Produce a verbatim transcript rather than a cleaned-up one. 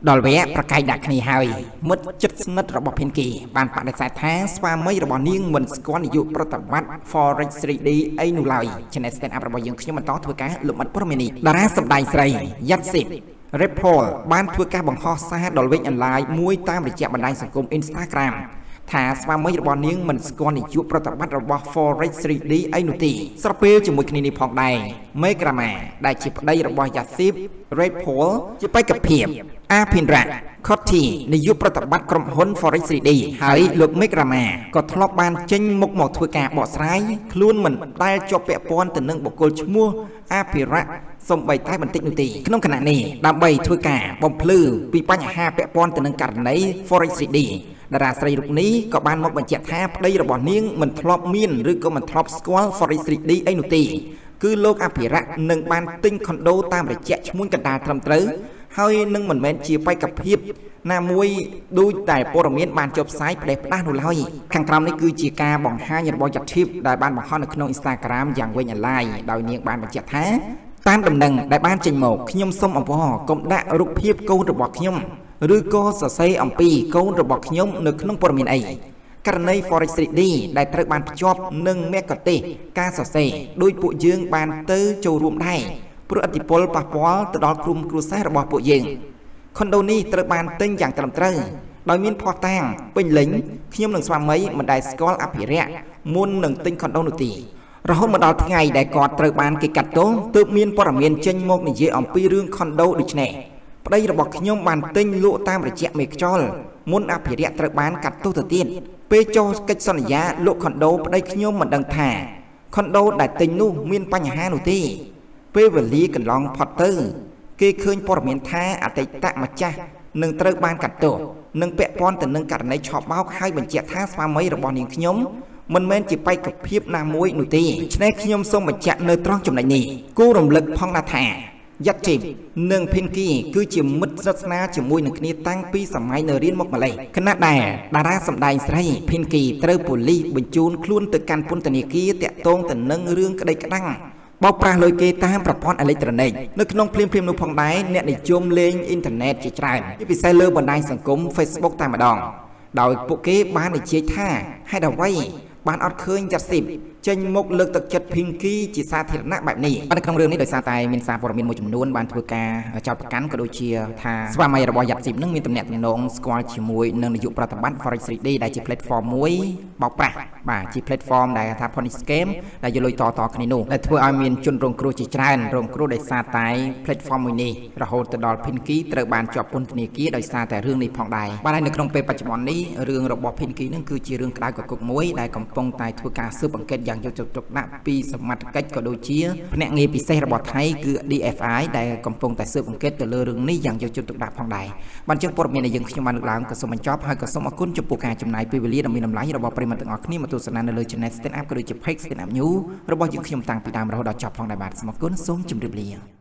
Đòi vẽ bà cây đặc này hơi mất chất nứt rõ bọc Pinky. Bạn bạn đặc giải tháng xoa mấy rõ bọc niên mình sẽ có dụ bà tập vắt Forex three D ấy nụ lời. Trên này stand up rõ bọc dưỡng khi mà tốt thua cá lụm mất bọc mini. Đó ra sập đài sầy, dắt xịt Report bán thua cá bằng hoa xa đòi vết nhận lại muối tam để chạy bằng đài sản cùng Instagram. Thả xoa mấy rõ bọc niên mình sẽ có dụ bà tập vắt rõ bọc Forex three D ấy nụ tì. Sở bê cho mùi kinh nì phòng đài mấy gà mà đại chỉ ở đây rõ bọc dắt xịt Report chứ bách cập hiệp A Pin Rạc, Cotty, để giúp bắt bắt cầm hôn Forex three D. Hãy lược mấy gramma, có thọc ban chênh mục một thua cả bỏ sái. Luôn mình đai cho bẹ bọn từ nâng bộ cô chú mua A Pin Rạc, xong bày tay bằng tích nụ tì. Nông khả nạn này, đảm bày thua cả bóng plư. Vì bác nhà hai bẹ bọn từ nâng cả nấy Forex three D. Đã ra sợi rục ní, có ban một bằng chạy tháp. Đây là bỏ niêng, mình thọc miên, rư có mình thọc squall Forex three D ấy nụ tì. Cứ lô A Pin Rạc nâng ban tinh condo tam để chạy chú muốn cả đà thầm tới. Hơi nâng mình mến chia bay cặp hiếp là mùi đôi tài bố đồng miễn bàn chụp sái đẹp đá nụ lôi. Khẳng trọng này cứ chia ca bỏng hai nhật bó giặt thiếp đại ban bỏng hóa nâng nông Instagram dạng quên nhận like đòi niên bàn bỏng chạy thá. Tam đầm nâng đại ban trình một khi nhóm xông ổng bố hò cũng đã rút hiếp câu rụp bọc nhóm. Rư cô sở xây ổng bì câu rụp bọc nhóm nâng nông bố đồng miễn ấy. Các nơi Forex three D đại trật bàn chọp nâng mẹ cọt tê ca sở xây đôi bộ dương bàn tư châu ruộng đài. Bữa ẩn dịp bóng bóng từ đó cùng cửu xe bóng bộ diện. Còn đâu ni trở bàn tên dạng tầm trời. Đói miên phó tàng, bình lính. Khi nhóm nâng xoa mấy mà đại score áp hỉ rẹ. Muốn nâng tinh còn đâu nụ tì. Rồi hôm đó tháng ngày đại có trở bàn kỳ cạch tố. Tự miên bó rả miên chênh mốc này dưới ổng bí rương còn đâu địch nè. Đây là bọc nhóm bàn tinh lụa tam để chạy mệt cho. Muốn áp hỉ rẹ trở bàn cạch tố thử tiên. Bê cho cách xôn giá lụa còn đâu đây nhóm mình đang thả. Còn đâu đại tinh nụ miên bánh hà nụ tì. Về vật lý cần lòng phọt tư. Khi khơi bó miễn tha ở đây tạm mặt cha. Nâng trở ban cạch tổ. Nâng bẹ bọn từ nâng cạch này cho bao khai bằng chạy thác xa mấy rồi bọn những nhóm. Mình mến chỉ bay cập hiếp nam mối nụ tì. Cho nên khi nhóm xong bằng chạy nơi trong chồng này nhỉ. Cô đồng lực phong là thả. Giáp chìm. Nâng Pinky cứ chỉ mất rất xa chỉ mùi nâng kia tăng pi xa máy nơi riêng mốc mà lấy. Khánh nát đà. Đà ra xâm đài xa đây. Pinky trở bổ lý bình chôn khuôn từ căn phôn từ này kia tẹ tôn từ nâng rương cái đây bọc ra lời kê tam rập bọn electronic nước nông phim phim nông phong đáy nẹ này chôm lên internet chỉ tràn vì xe lơ bọn đai sản cúng Facebook ta mà đòn đòi bộ kế bán để chế tha hay đào vay bán ọt khơi giặt xịp trên một lực thực chất Pinky chỉ xa thiệt nặng bạp này bắt được không rương này đời xa tay mình xa vào mình một chùm luôn bàn thua ca chào bạc cắn có đôi chia tha và mày là bò giặt xịp nước miền tầm nẹ tầm nông score chỉ mùi nâng để dụng bà tập bắt Forex three D đại chỉ platform mùi bọc ra và chỉ platform đại thả phonics game đại dù lôi to to cái này nụ đại thua ai miền chun rồng cru chỉ tràn rồng cru đời xa tay platform mùi này rồi hồ từ đó Pinky từ bàn chọp quân này kia đời xa tại rương này phong đài và đây được không về bạch món này rương rồng bò Pinky nâng cứ chỉ rương đại của cục mùi đại còn phong tài thua ca sư bằng kết dạng cho chụp chụp nạp pi sập mặt cách có đôi chia nẹn nghe pi xe là bọt hay cứ D F I đại còn phong tài sư bằng kết từ lơ rừng này dạng cho chụp chụp nạp phong đài ban trước bột miền này dừng khi mà được làm cả số mình chóp hay cả số mà cuốn chụp bộ ca chụp này pi vali đồng miền làm lái rồi bọt pin mà tự ngọc ní mà tôi sẽ năn lời trên net stand up có đôi chụp fake stand up nhú rồi bọt những khi chúng tăng pi đam rồi đó chọp phong đài bạt mà cuốn xuống chụp được liền.